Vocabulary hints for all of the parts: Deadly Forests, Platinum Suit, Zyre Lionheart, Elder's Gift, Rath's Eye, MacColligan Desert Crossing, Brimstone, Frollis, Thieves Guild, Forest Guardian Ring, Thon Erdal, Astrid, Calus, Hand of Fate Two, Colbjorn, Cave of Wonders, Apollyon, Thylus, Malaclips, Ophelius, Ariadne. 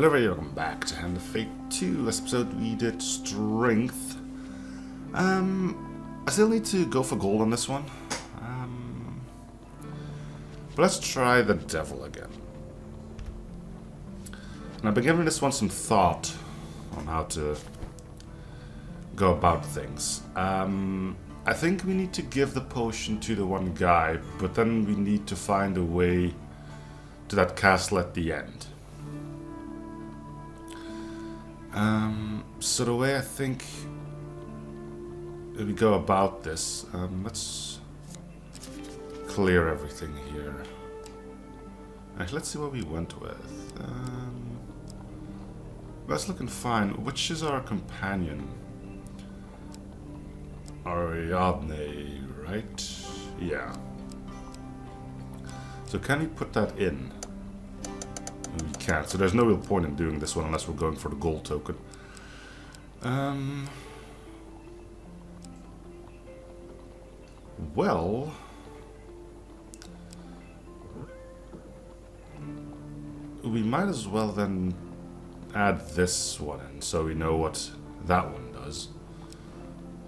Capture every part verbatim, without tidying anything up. Hello everybody, welcome back to Hand of Fate Two. Last episode we did Strength. Um, I still need to go for gold on this one. Um, but let's try the Devil again. And I've been giving this one some thought on how to go about things. Um, I think we need to give the potion to the one guy, but then we need to find a way to that castle at the end. Um, so the way I think we go about this, um, let's clear everything here. Actually, let's see what we went with. Um, that's looking fine. Which is our companion? Ariadne, right? Yeah. So can we put that in? We can't, so there's no real point in doing this one unless we're going for the gold token. Um, well, we might as well then add this one in so we know what that one does.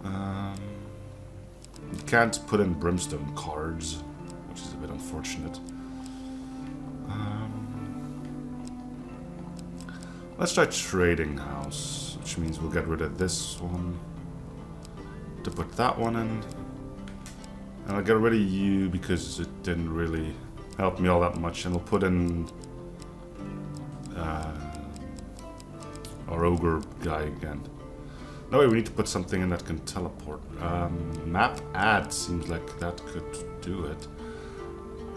Um, you can't put in Brimstone cards, which is a bit unfortunate. Um, Let's try Trading House, which means we'll get rid of this one to put that one in. And I'll get rid of you because it didn't really help me all that much. And we'll put in uh, our Ogre guy again. No way, we need to put something in that can teleport. Um, map Add seems like that could do it.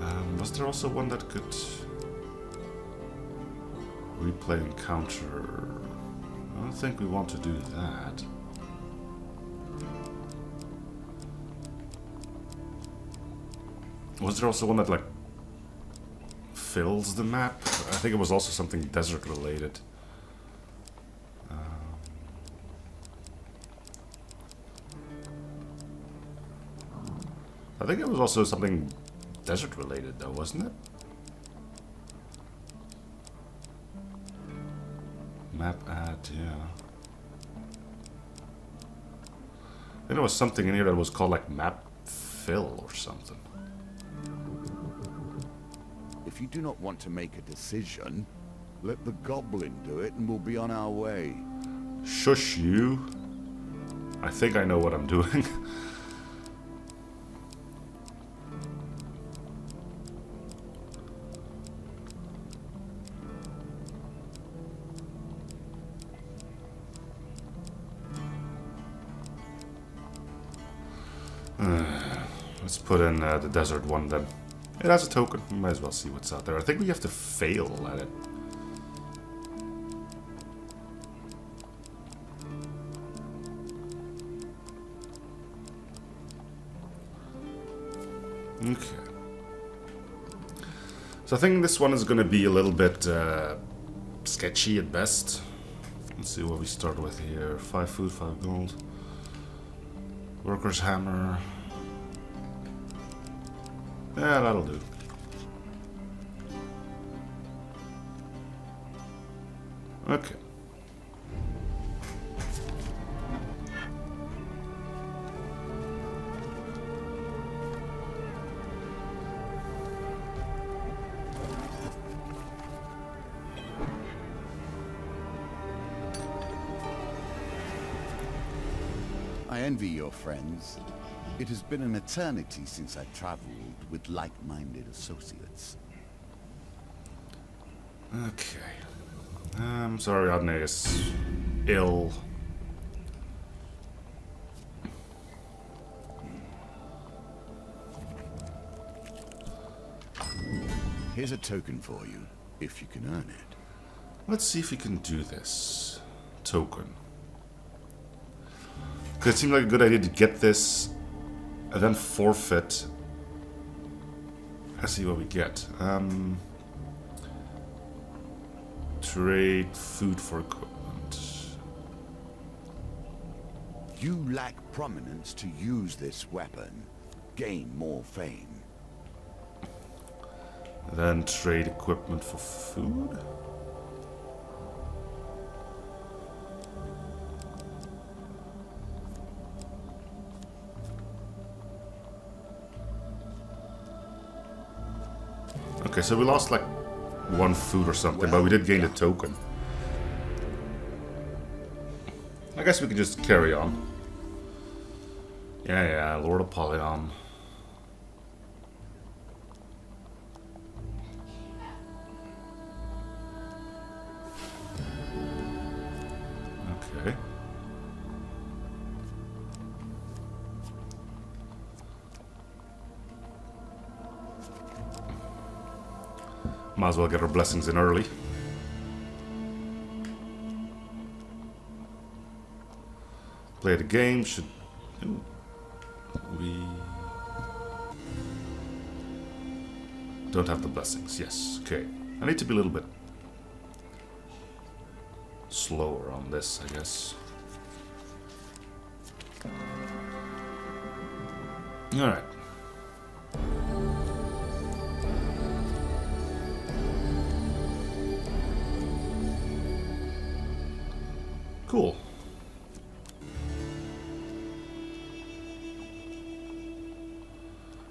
Um, was there also one that could... Replay encounter. I don't think we want to do that. Was there also one that like fills the map? I think it was also something desert related. Um, I think it was also something desert related though, wasn't it? Map add, yeah. I think there was something in here that was called like map fill or something. If you do not want to make a decision, let the goblin do it and we'll be on our way. Shush you. I think I know what I'm doing. Put in uh, the desert one then. It has a token. We might as well see what's out there. I think we have to fail at it. Okay. So I think this one is going to be a little bit uh, sketchy at best. Let's see what we start with here. Five food, five gold. Worker's hammer. Yeah, that'll do. Okay. I envy your friends. It has been an eternity since I traveled with like-minded associates. Okay. I'm sorry, Ariadne is ill. Here's a token for you, if you can earn it. Let's see if we can do this token. Because it seemed like a good idea to get this and then forfeit. Let's see what we get. Um, trade food for equipment. You lack prominence to use this weapon. Gain more fame. Then trade equipment for food? Okay, so we lost like one food or something, well, but we did gain yeah. a token. I guess we can just carry on. Yeah, yeah, Lord Apollyon. Okay. Might as well get our blessings in early. Play the game, should we don't have the blessings, yes. Okay. I need to be a little bit slower on this, I guess. Alright. Cool.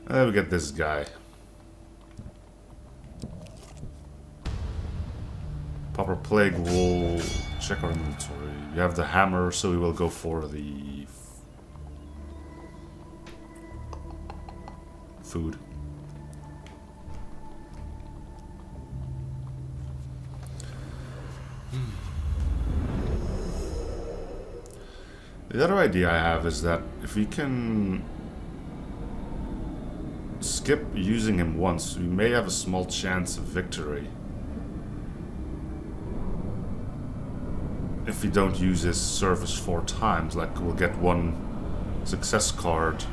And then we get this guy. Proper plague will check our inventory. We have the hammer, so we will go for the f food. The other idea I have is that if we can skip using him once, we may have a small chance of victory. If we don't use his service four times, like we'll get one success card.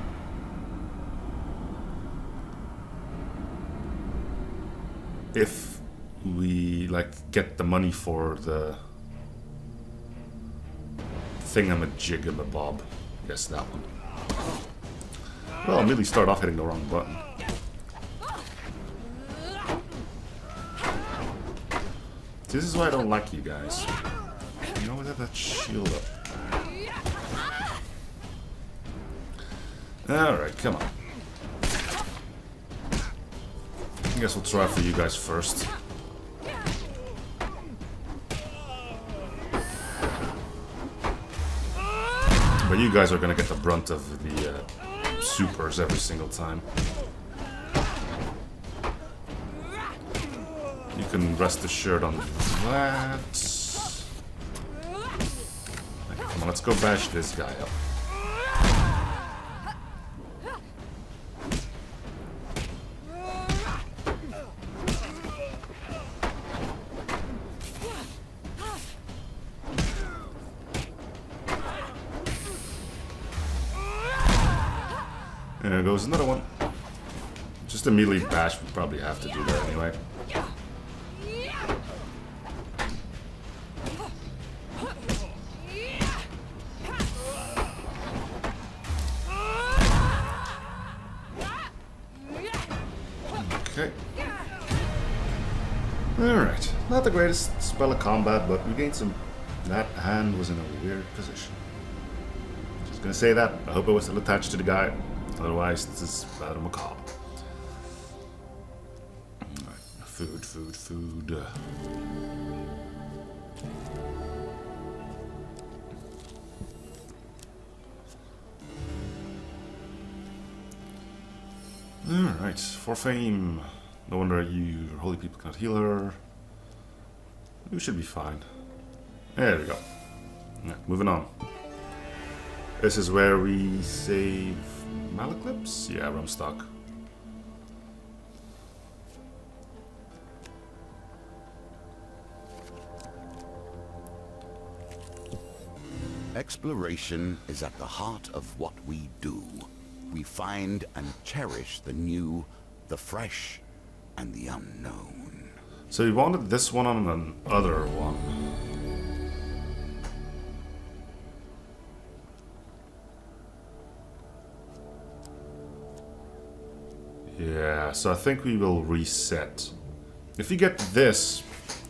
If we like get the money for the thingamajigabob. Yes, that one. Well, I really start off hitting the wrong button. This is why I don't like you guys. You know, we have that shield up. Alright, come on. I guess we'll try for you guys first. But you guys are gonna get the brunt of the uh, supers every single time. You can rest assured on that. Okay, come on, let's go bash this guy up. There goes another one. Just immediately bash, we probably have to do that anyway. Okay. Alright. Not the greatest spell of combat, but we gained some. That hand was in a weird position. Just gonna say that. I hope it was still attached to the guy. Otherwise, this is rather macabre. Alright, food, food, food. Alright, for fame. No wonder you holy people cannot heal her. You should be fine. There we go. Right, moving on. This is where we save Malaclips? Yeah, I'm stuck. Exploration is at the heart of what we do. We find and cherish the new, the fresh, and the unknown. So you wanted this one on an other one. Yeah, so I think we will reset. If you get this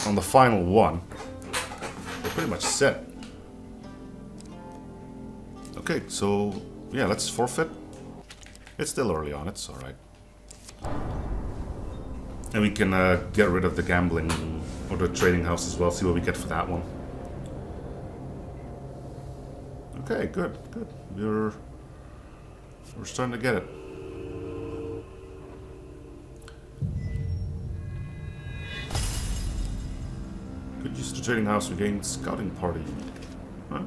on the final one, we're pretty much set. Okay, so yeah, let's forfeit. It's still early on, it's alright. And we can uh, get rid of the gambling or the trading house as well, see what we get for that one. Okay, good, good. We're, we're starting to get it. Could use the trading house to gain scouting party. Huh?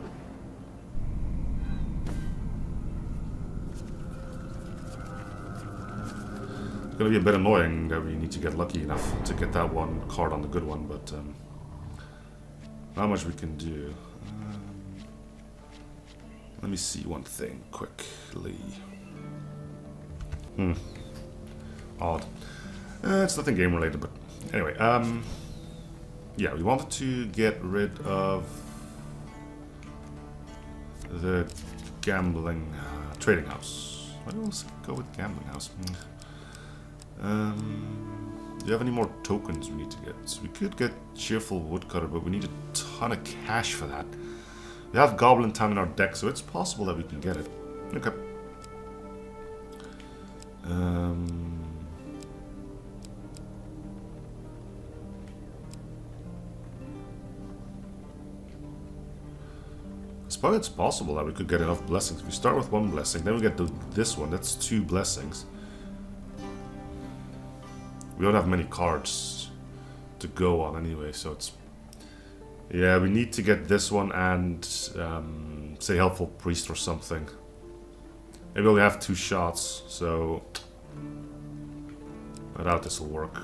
It's gonna be a bit annoying that we need to get lucky enough to get that one card on the good one, but um, not much we can do. Uh, let me see one thing quickly. Hmm. Odd. Uh, it's nothing game related, but anyway. Um. Yeah, we wanted to get rid of the gambling uh, trading house. Why don't we go with gambling house? Mm. Um, do you have any more tokens we need to get? So we could get cheerful woodcutter, but we need a ton of cash for that. We have goblin tongue in our deck, so it's possible that we can get it. Okay. Um. But it's possible that we could get enough blessings. If we start with one blessing, then we get the, this one. That's two blessings. We don't have many cards to go on anyway, so it's... Yeah, we need to get this one and, um, say, Helpful Priest or something. Maybe we only have two shots, so... I doubt this will work.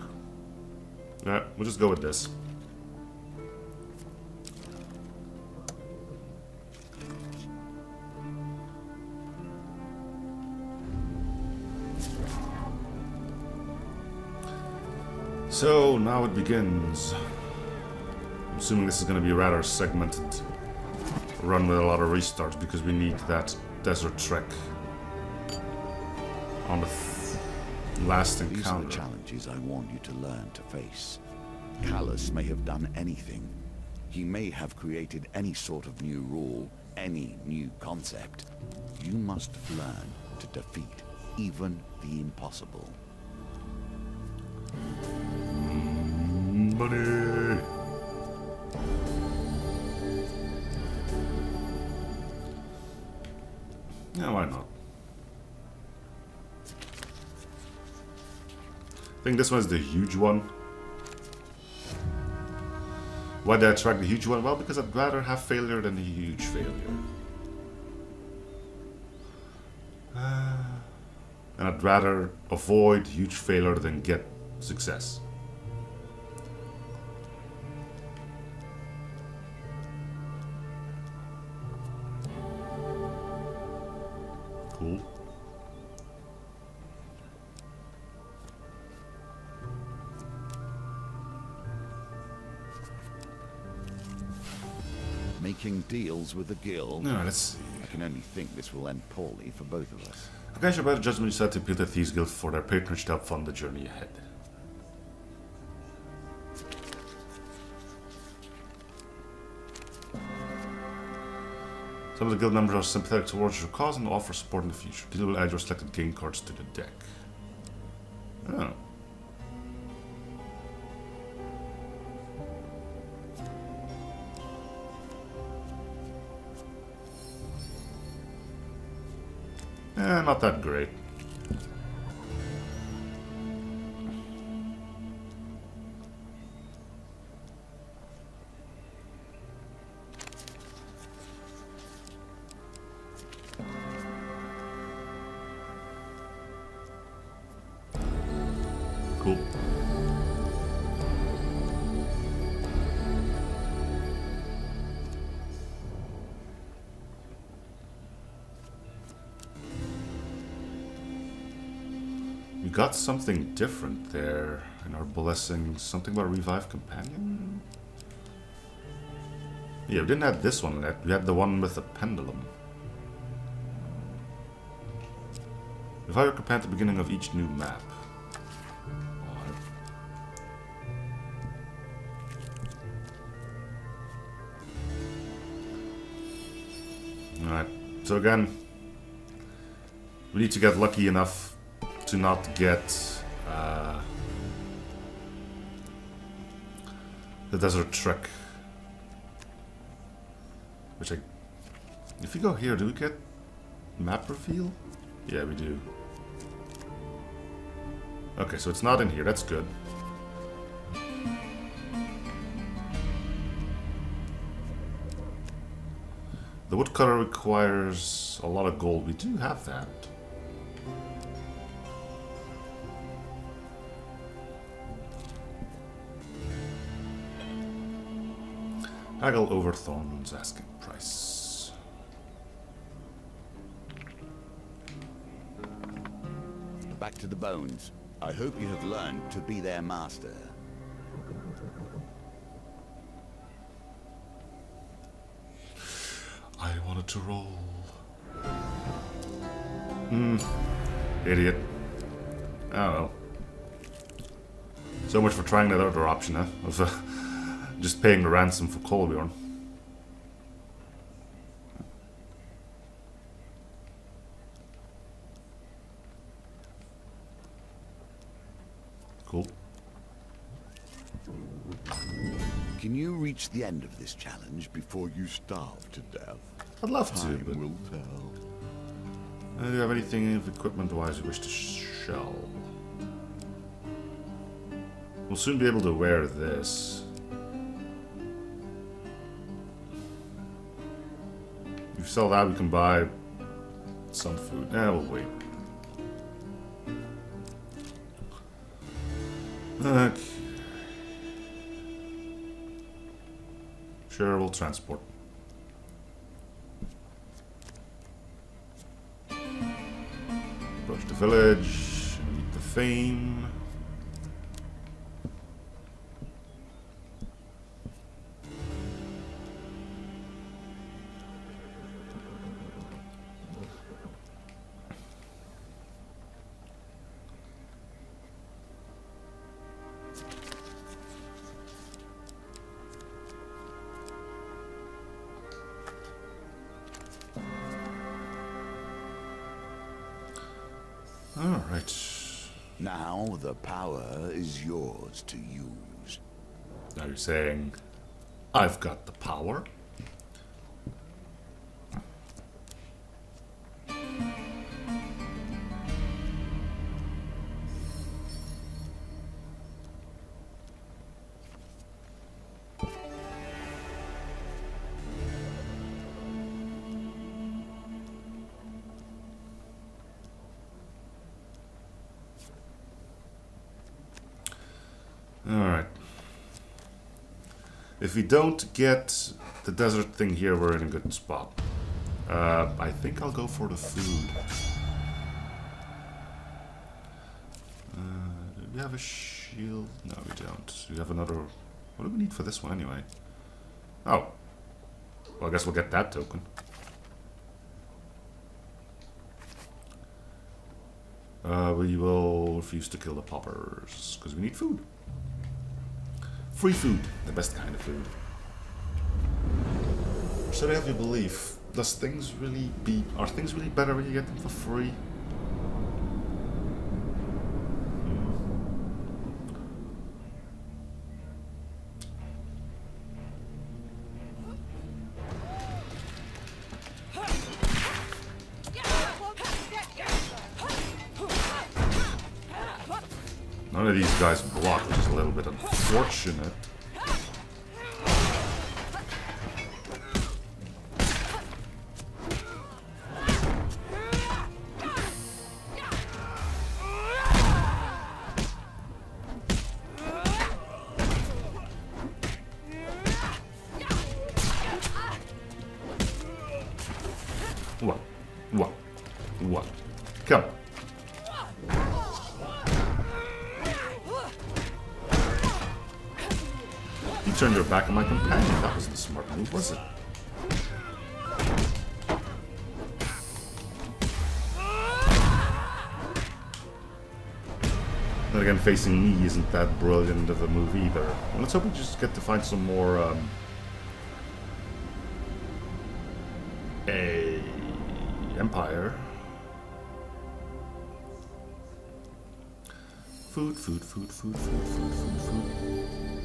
Yeah, we'll just go with this. So, now it begins. I'm assuming this is going to be a rather segmented run with a lot of restarts, because we need that desert trek on the th last encounter. These are the challenges I want you to learn to face. Calus may have done anything. He may have created any sort of new rule, any new concept. You must learn to defeat even the impossible. Money. Yeah, why not? I think this one's the huge one. Why did I track the huge one? Well, because I'd rather have failure than a huge failure. Uh, and I'd rather avoid huge failure than get success. Cool. Making deals with the guild. No, let's see. I can only think this will end poorly for both of us. A cash about judgment is set to appeal to Thieves Guild for their patronage to help fund the journey ahead. Some of the guild members are sympathetic towards your cause and offer support in the future. These will add your selected game cards to the deck. Oh. Eh, not that great. Got something different there in our blessing. Something about a revived companion? Yeah, we didn't have this one yet. We had the one with the pendulum. Revive your companion at the beginning of each new map. Alright, so again, we need to get lucky enough to not get uh, the desert trek. Which I... If we go here, do we get map reveal? Yeah, we do. Okay, so it's not in here. That's good. The woodcutter requires a lot of gold. We do have that. Haggle over Thorn's asking price. Back to the bones. I hope you have learned to be their master. I wanted to roll. Hmm. Idiot. Oh well. So much for trying that other option, huh? Of uh, just paying the ransom for Colbjorn. Cool. Can you reach the end of this challenge before you starve to death? I'd love to, but... Time will tell. I don't have anything equipment-wise you wish to shell. We'll soon be able to wear this. If you sell that, we can buy some food. Eh, we'll wait. Okay. Sure, we'll transport. Approach the village, meet the fame. Yours to use. Now you're saying, I've got the power. If we don't get the desert thing here, we're in a good spot. Uh, I think I'll go for the food. Uh, do we have a shield? No, we don't. We have another... What do we need for this one, anyway? Oh. Well, I guess we'll get that token. Uh, we will refuse to kill the paupers, because we need food. Free food, the best kind of food. So they have your belief. Does things really be are things really better when you get them for free? None of these guys block, which is a little bit unfortunate. What? What? What? Come on. Turned your back on my companion. That wasn't a smart move, was it? Then again, facing me isn't that brilliant of a move either. Well, let's hope we just get to find some more. Um, a empire. Food, food, food, food, food, food, food, food.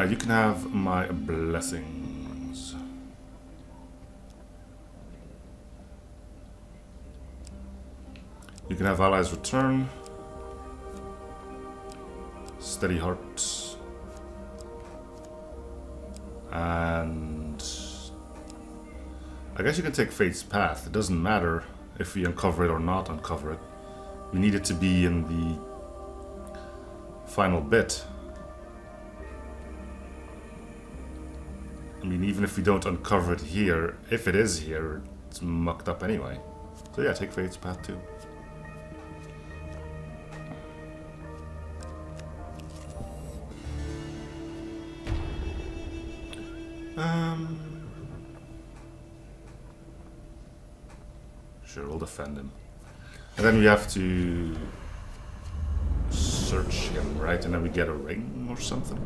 Alright, you can have my blessings. You can have allies return. Steady hearts. And I guess you can take Fate's Path. It doesn't matter if we uncover it or not uncover it. We need it to be in the final bit. I mean, even if we don't uncover it here, if it is here, it's mucked up anyway. So yeah, take Fate's Path too. Um... Sure, we'll defend him. And then we have to search him, right? And then we get a ring or something?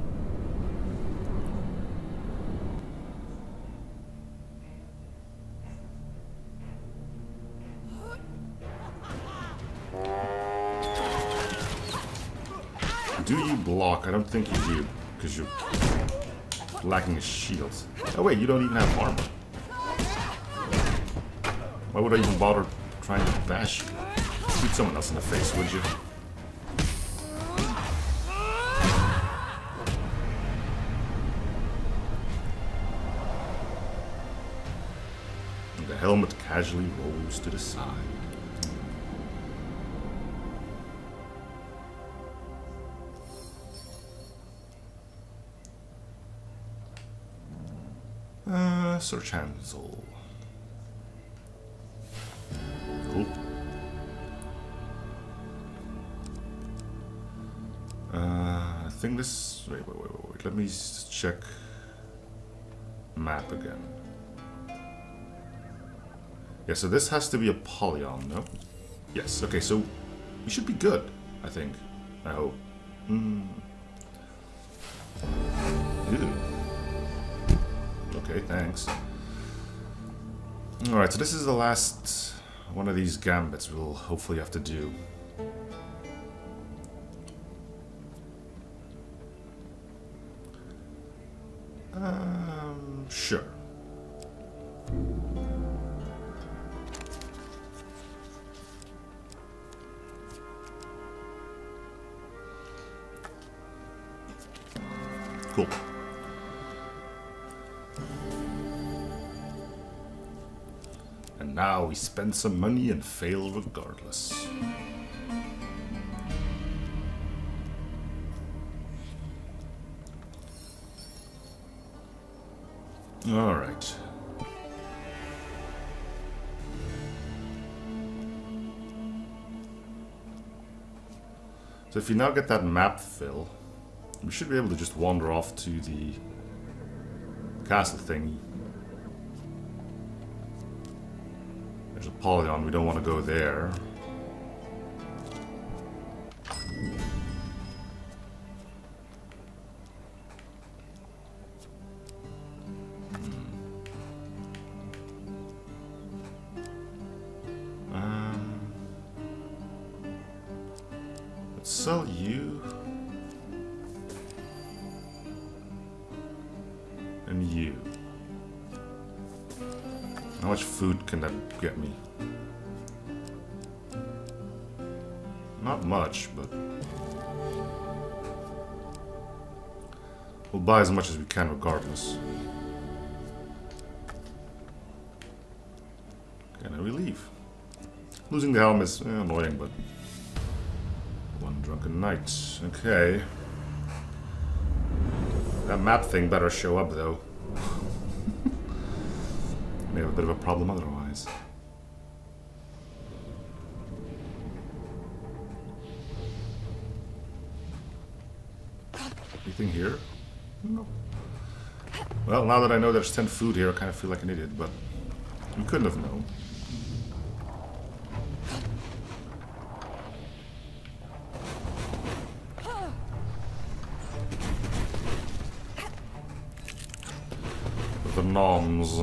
Do you block? I don't think you do, because you're lacking a shield. Oh wait, you don't even have armor. Why would I even bother trying to bash you? Shoot someone else in the face, would you? And the helmet casually rolls to the side. Uh, search Hansel. Cool. Uh, I think this... Wait, wait, wait, wait, wait. Let me check map again. Yeah, so this has to be Apollyon, no? Yes, okay, so we should be good, I think. I hope. Mm. Ew. Okay, thanks. Alright, so this is the last one of these gambits we'll hopefully have to do. Um, sure. Cool. Now we spend some money and fail regardless. All right. So if you now get that map fill, we should be able to just wander off to the castle thingy. Apollyon, we don't want to go there. Hmm. Um, let's sell you and you. How much food can that get me? Not much, but we'll buy as much as we can regardless. Okay, now we leave. Losing the helm is eh, annoying, but one drunken night. Okay. That map thing better show up, though. May have a bit of a problem otherwise. Anything here? No. Well, now that I know there's ten food here, I kind of feel like an idiot, but we couldn't have known. The noms.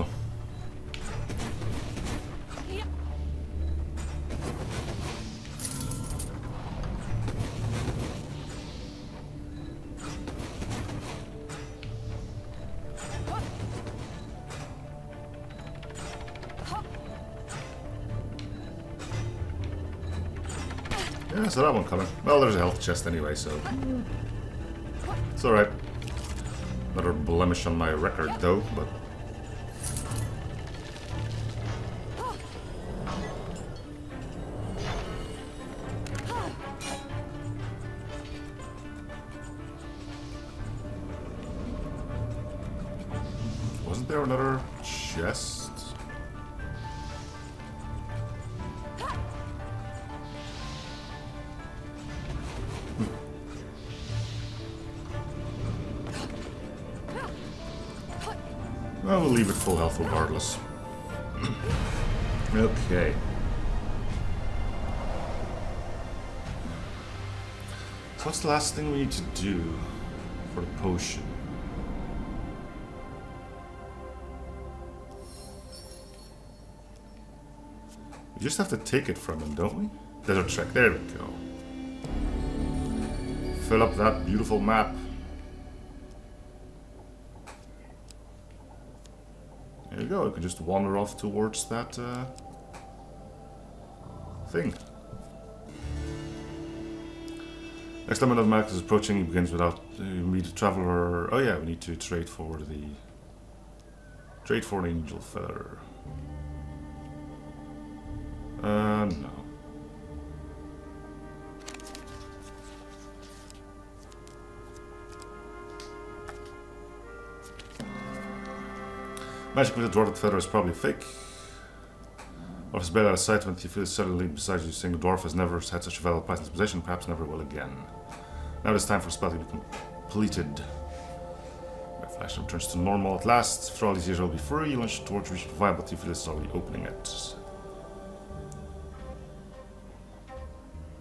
Yeah, so that one coming. Well, there's a health chest anyway, so it's alright. Another blemish on my record, though, but... Wasn't there another chest? I will leave it full health regardless. Okay. So what's the last thing we need to do for the potion? We just have to take it from him, don't we? Desert track, there we go. Fill up that beautiful map. There you go, you can just wander off towards that uh, thing. Next time another Malaclips is approaching, he begins without... Uh, you meet a traveler... Oh yeah, we need to trade for the... Trade for an angel feather. Uh, no. Magic with a dwarfed feather is probably fake. Or it's better out of sight when you feel suddenly beside you, saying the dwarf has never had such a valuable prize in his possession, perhaps never will again. Now it is time for a spell to be completed. My flash returns to normal at last. Frollis here will be free. You launch the torch, reach the vial, but Thylus is already opening it.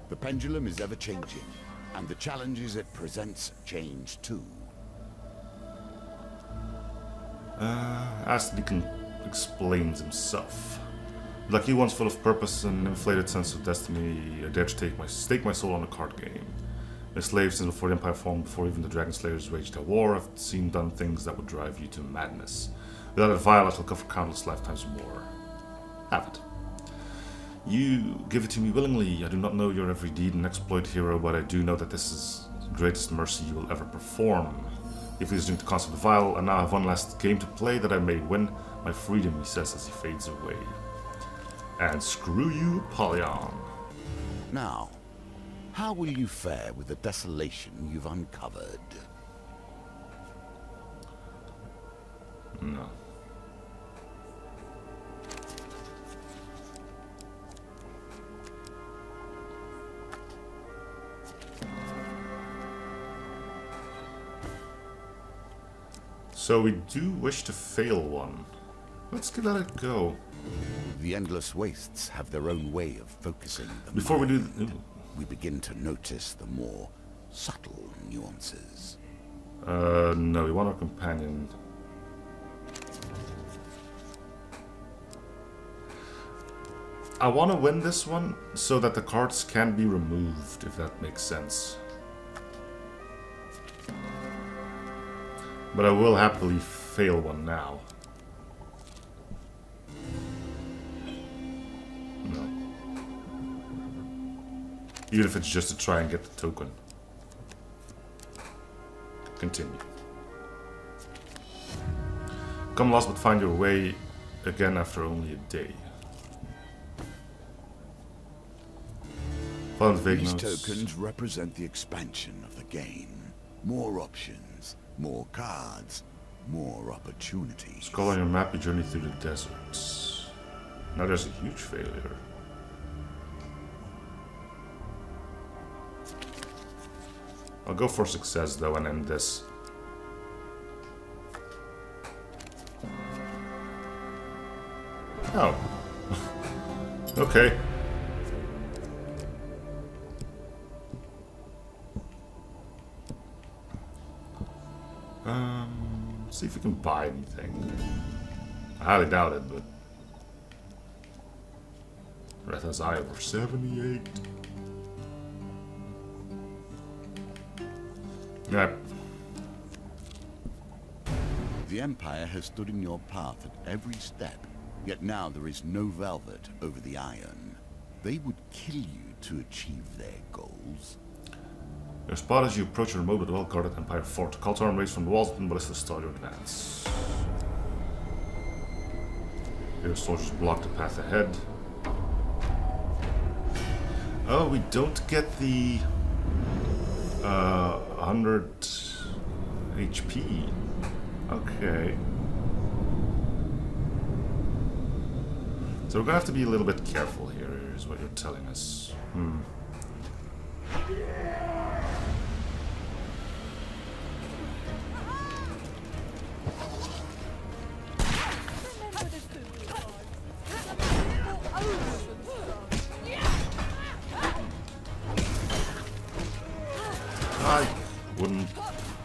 The pendulum is ever changing, and the challenges it presents change too. Uh, Astrid can explains himself. Lucky one's full of purpose and inflated sense of destiny. I dare to take my, stake my soul on a card game. Been a slave since before the Empire formed, before even the Dragon Slayers waged a war. I've seen done things that would drive you to madness. Without a vial, I shall cover countless lifetimes more. Have it. You give it to me willingly. I do not know your every deed and exploit, hero, but I do know that this is the greatest mercy you will ever perform. If he's drink the constant vial, and now I have one last game to play that I may win my freedom, he says as he fades away. And screw you, Apollyon. Now, how will you fare with the desolation you've uncovered? No. So we do wish to fail one. Let's give that a go. The endless wastes have their own way of focusing the Before mind. we do th we begin to notice the more subtle nuances. Uh, no, we want our companion. I want to win this one so that the cards can be removed, if that makes sense. But I will happily fail one now. No. Even if it's just to try and get the token. Continue. Come lost but find your way again after only a day. These tokens represent the expansion of the game. More options. More cards, more opportunities. Scroll on your map, your journey through the deserts. Now there's a huge failure. I'll go for success though and end this. Oh. Okay. Um, see if we can buy anything. I highly doubt it, but... Rath's Eye over seventy-eight. Yep. The Empire has stood in your path at every step, yet now there is no velvet over the iron. They would kill you to achieve their goals. Your spot as you approach a remote and well-guarded Empire fort. Cults arm raised from the walls and ballistas stall your advance. Your soldiers block the path ahead. Oh, we don't get the uh, one hundred H P. Okay. So we're gonna have to be a little bit careful here, is what you're telling us. Hmm. I wouldn't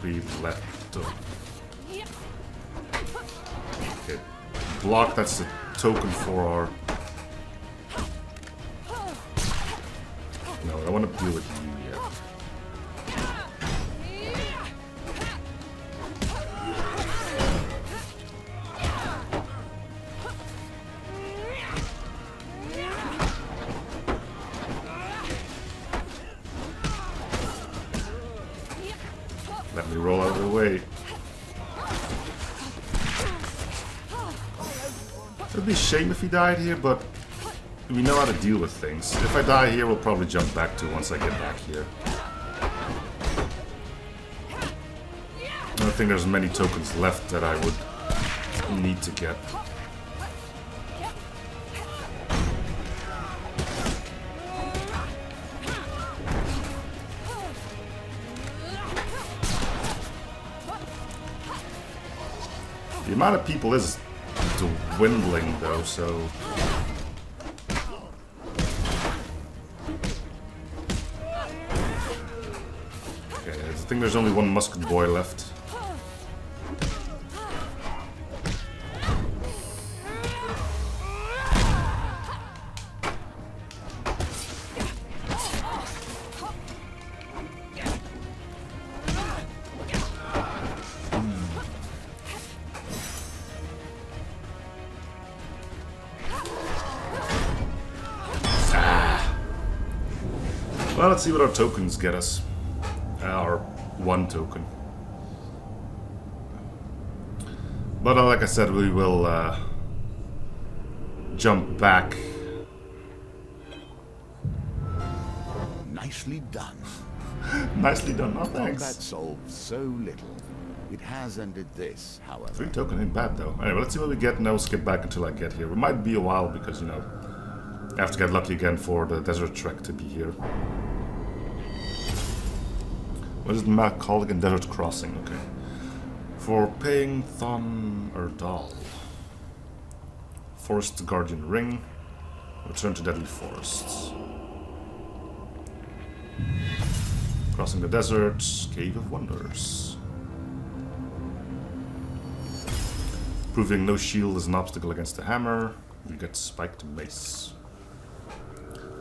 be let to... Okay. Block, that's the token for our... No, I don't want to deal with you yet. Let me roll out of the way. It'd be a shame if he died here, but we know how to deal with things. If I die here, we'll probably jump back to once I get back here. I don't think there's many tokens left that I would need to get. The amount of people is dwindling, though, so... I think there's only one musket boy left. Mm. Ah. Well, let's see what our tokens get us. Our one token. But uh, like I said, we will uh, jump back. Nicely done. Nicely done, no thanks. That solves so little. It has ended this, however. Three token ain't bad though. Anyway, let's see what we get and I'll skip back until I get here. It might be a while because, you know, I have to get lucky again for the desert trek to be here. What is the MacColligan Desert Crossing? Okay. For paying Thon Erdal. Forest Guardian Ring. Return to Deadly Forests. Crossing the Desert. Cave of Wonders. Proving no shield is an obstacle against a hammer. We get Spiked Mace.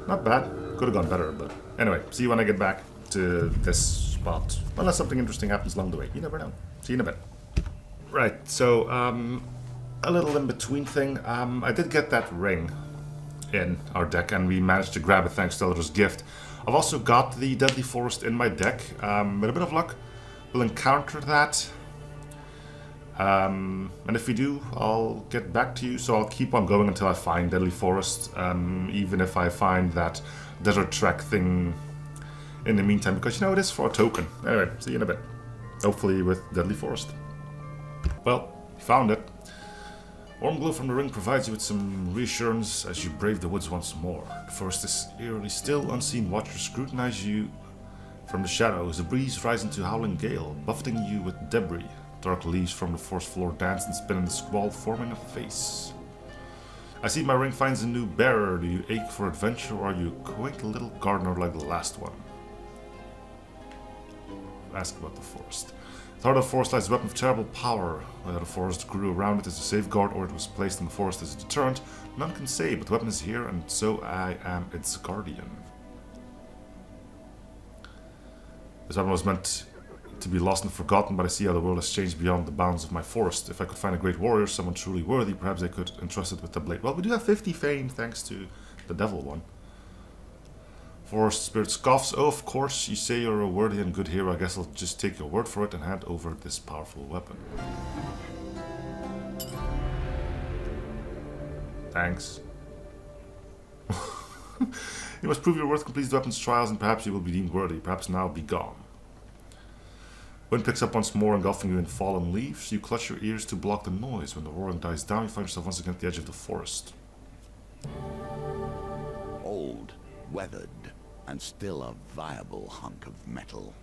Not bad. Could have gone better, but... Anyway, see you when I get back to this... But unless something interesting happens along the way, you never know. See you in a bit. Right, so um, a little in-between thing. Um, I did get that ring in our deck, and we managed to grab it thanks to Elder's Gift. I've also got the Deadly Forest in my deck. Um, with a bit of luck, we'll encounter that. Um, and if we do, I'll get back to you. So I'll keep on going until I find Deadly Forest, um, even if I find that desert trek thing... in the meantime, because you know it is for a token. Anyway, see you in a bit. Hopefully with Deadly Forest. Well, you found it. Warm glow from the ring provides you with some reassurance as you brave the woods once more. The forest is eerily still. Unseen watchers scrutinize you from the shadows. The breeze rises into a howling gale, buffeting you with debris. Dark leaves from the forest floor dance and spin in the squall, forming a face. I see my ring finds a new bearer. Do you ache for adventure, or are you a quaint little gardener like the last one? Ask about the forest. The heart of the forest lies a weapon of terrible power. Whether the forest grew around it as a safeguard or it was placed in the forest as a deterrent, none can say, but the weapon is here and so I am its guardian. This weapon was meant to be lost and forgotten, but I see how the world has changed beyond the bounds of my forest. If I could find a great warrior, someone truly worthy, perhaps I could entrust it with the blade. Well, we do have fifty fame thanks to the devil one. Forest Spirit scoffs. Oh, of course, you say you're a worthy and good hero. I guess I'll just take your word for it and hand over this powerful weapon. Thanks. You must prove your worth, complete the weapon's trials, and perhaps you will be deemed worthy. Perhaps now be gone. Wind picks up once more, engulfing you in fallen leaves. You clutch your ears to block the noise. When the roaring dies down, you find yourself once again at the edge of the forest. Old, weathered, and still a viable hunk of metal.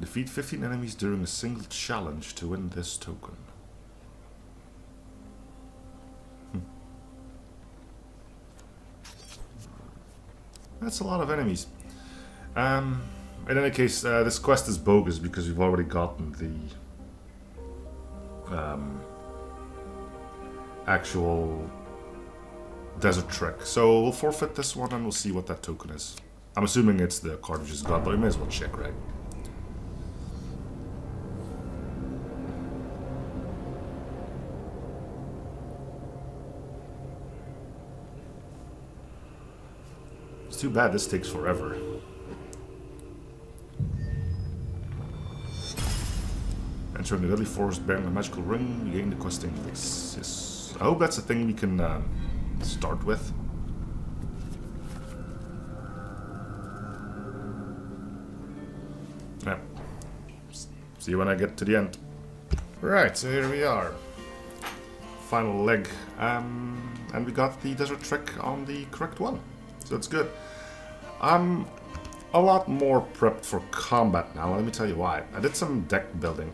Defeat fifteen enemies during a single challenge to win this token. That's a lot of enemies. Um, in any case, uh, this quest is bogus because we've already gotten the um, actual desert trek. So we'll forfeit this one and we'll see what that token is. I'm assuming it's the Carnage's God, but we may as well check, right? It's too bad this takes forever. Entering the Deadly Forest bearing a magical ring, gain the questing face. Yes. I hope that's a thing we can um, start with. Yeah. See you when I get to the end. Right, so here we are. Final leg. Um, and we got the desert trek on the correct one. So it's good. I'm a lot more prepped for combat now. Let me tell you why. I did some deck building.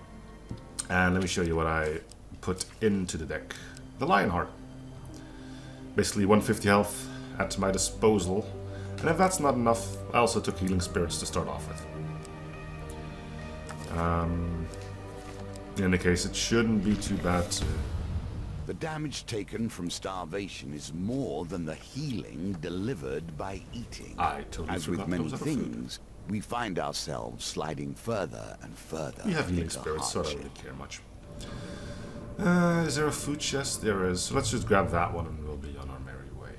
And let me show you what I put into the deck. The Lionheart. Basically one hundred fifty health at my disposal. And if that's not enough, I also took Healing Spirits to start off with. Um, in any case, it shouldn't be too bad to... The damage taken from starvation is more than the healing delivered by eating. I totally As with many things, food. We find ourselves sliding further and further. You have healing spirits, so I don't really care much. Uh, is there a food chest? There is. So let's just grab that one and we'll be on our merry way.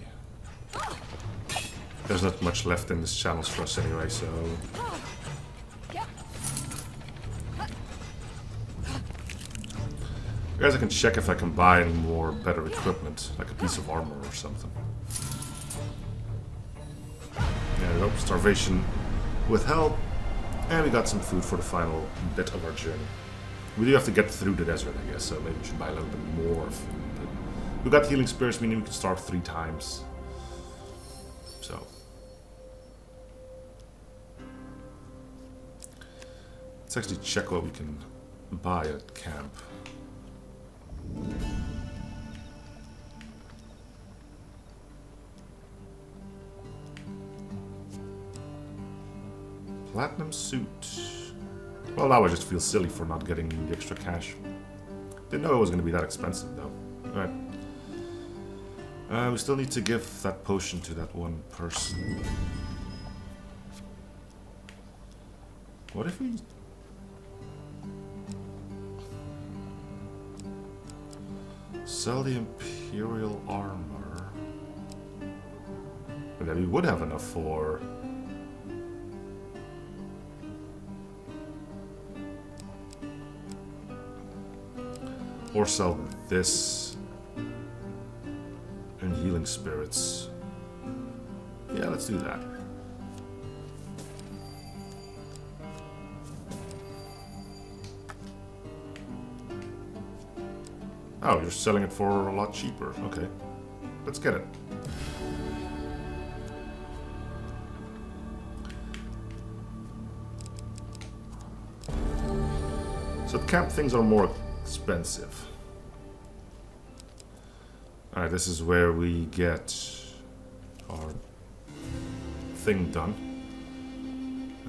There's not much left in this channel for us anyway, so... I guess I can check if I can buy any more better equipment, like a piece of armor or something. There we go, starvation with help, and we got some food for the final bit of our journey. We do have to get through the desert, I guess, so maybe we should buy a little bit more food. But we got healing spirits, meaning we can start three times. So. Let's actually check what we can buy at camp. Platinum Suit. Well, now I just feel silly for not getting the extra cash. Didn't know it was going to be that expensive, though. Alright. Uh, we still need to give that potion to that one person. What if we... sell the Imperial Armor. And then we would have enough for... Or sell this. And Healing Spirits. Yeah, let's do that. Oh, you're selling it for a lot cheaper. Okay. Let's get it. So at camp things are more expensive. Alright, this is where we get our thing done.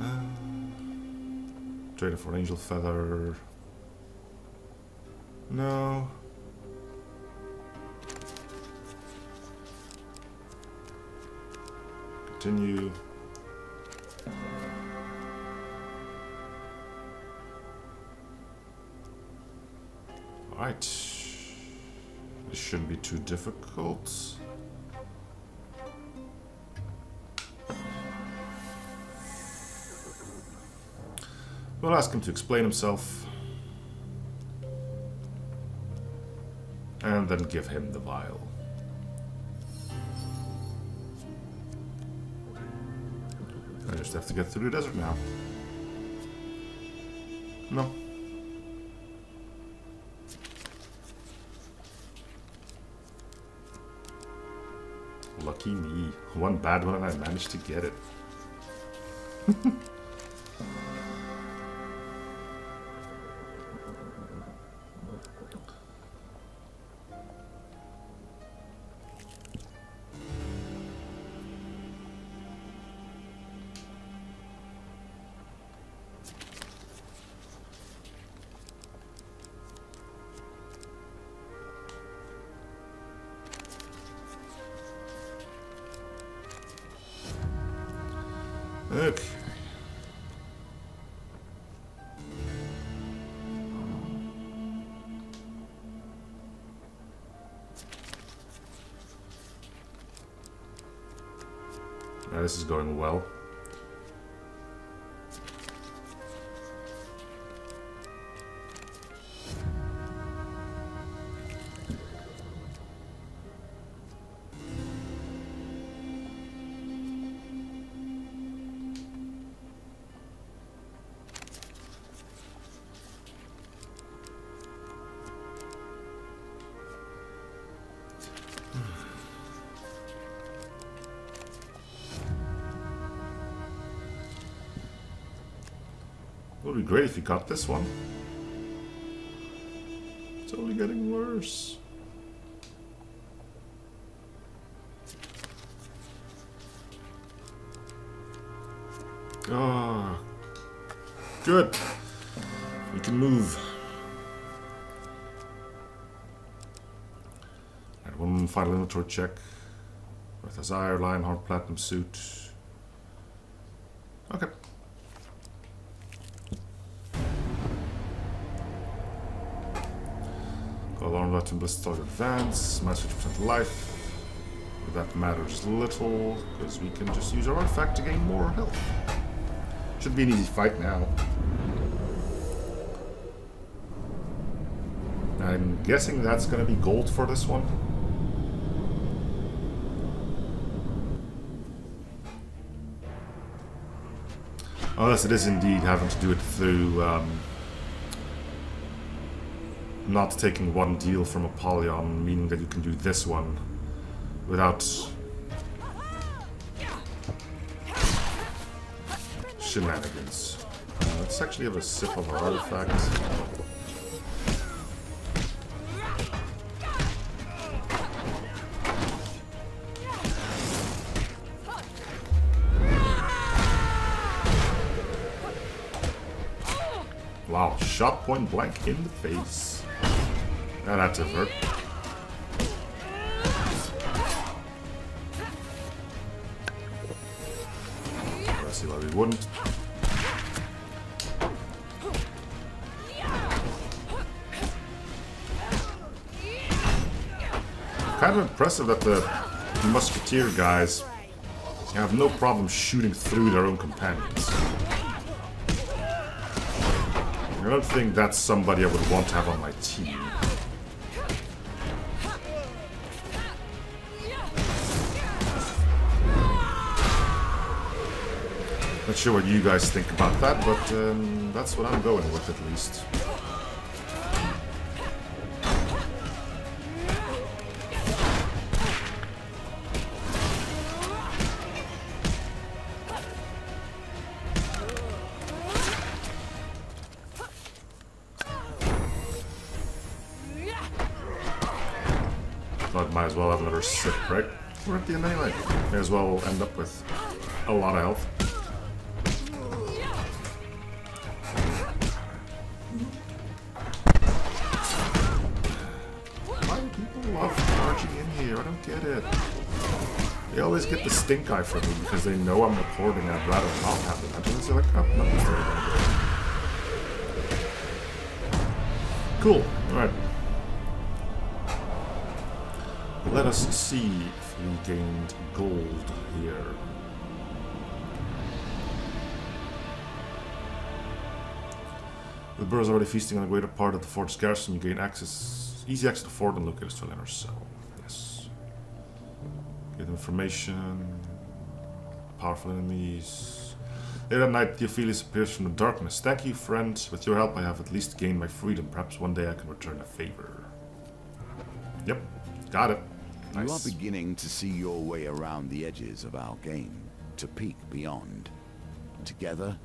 Uh, Trading for an angel feather. No. Continue. Alright. This shouldn't be too difficult. We'll ask him to explain himself. And then give him the vial. I just have to get through the desert now. No. Lucky me. One bad one and I managed to get it. Okay. Now this is going well. Would be great if you caught this one. It's only getting worse. Ah, good. We can move. And one final inventory check. With a Zyre Lionheart Platinum Suit. Okay. Alarm Latin Blister Target Advance, minus fifty percent life. That matters little, because we can just use our artifact to gain more health. Should be an easy fight now. I'm guessing that's going to be gold for this one. Unless it is indeed having to do it through... Um, not taking one deal from Apollyon, meaning that you can do this one without shenanigans. Uh, let's actually have a sip of our artifacts. Wow, shot point blank in the face. Now that's a verb. I see why we wouldn't. Kind of impressive that the musketeer guys have no problem shooting through their own companions. I don't think that's somebody I would want to have on my team. Not sure what you guys think about that, but um, that's what I'm going with at least. Might as well have another sip, right? We're at the end anyway. May as well end up with a lot of health. Get the stink eye from me because they know I'm recording. I'd rather not have them. I'm just like, oh, nothing's very good. Cool. All right. Let us see if we gained gold here. The birds are already feasting on a greater part of the fort's garrison. You gain access, easy access to the fort and locators to an inner cell. Yes. Get information. Powerful enemies. Later at night, Ophelius appears from the darkness. Thank you, friends. With your help, I have at least gained my freedom. Perhaps one day I can return a favor. Yep, got it. Nice. You are beginning to see your way around the edges of our game, to peek beyond. Together,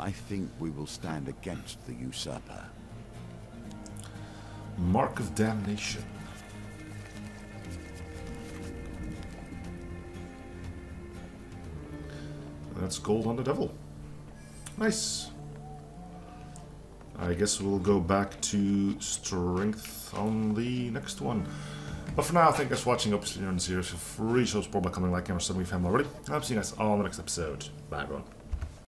I think we will stand against the usurper. Mark of Damnation. That's gold on the devil. Nice. I guess we'll go back to strength on the next one. But for now, thank you guys for watching. Hope you're enjoying the series. Free shows probably coming like camera, so we have already. I'll see you guys all in the next episode. Bye, everyone.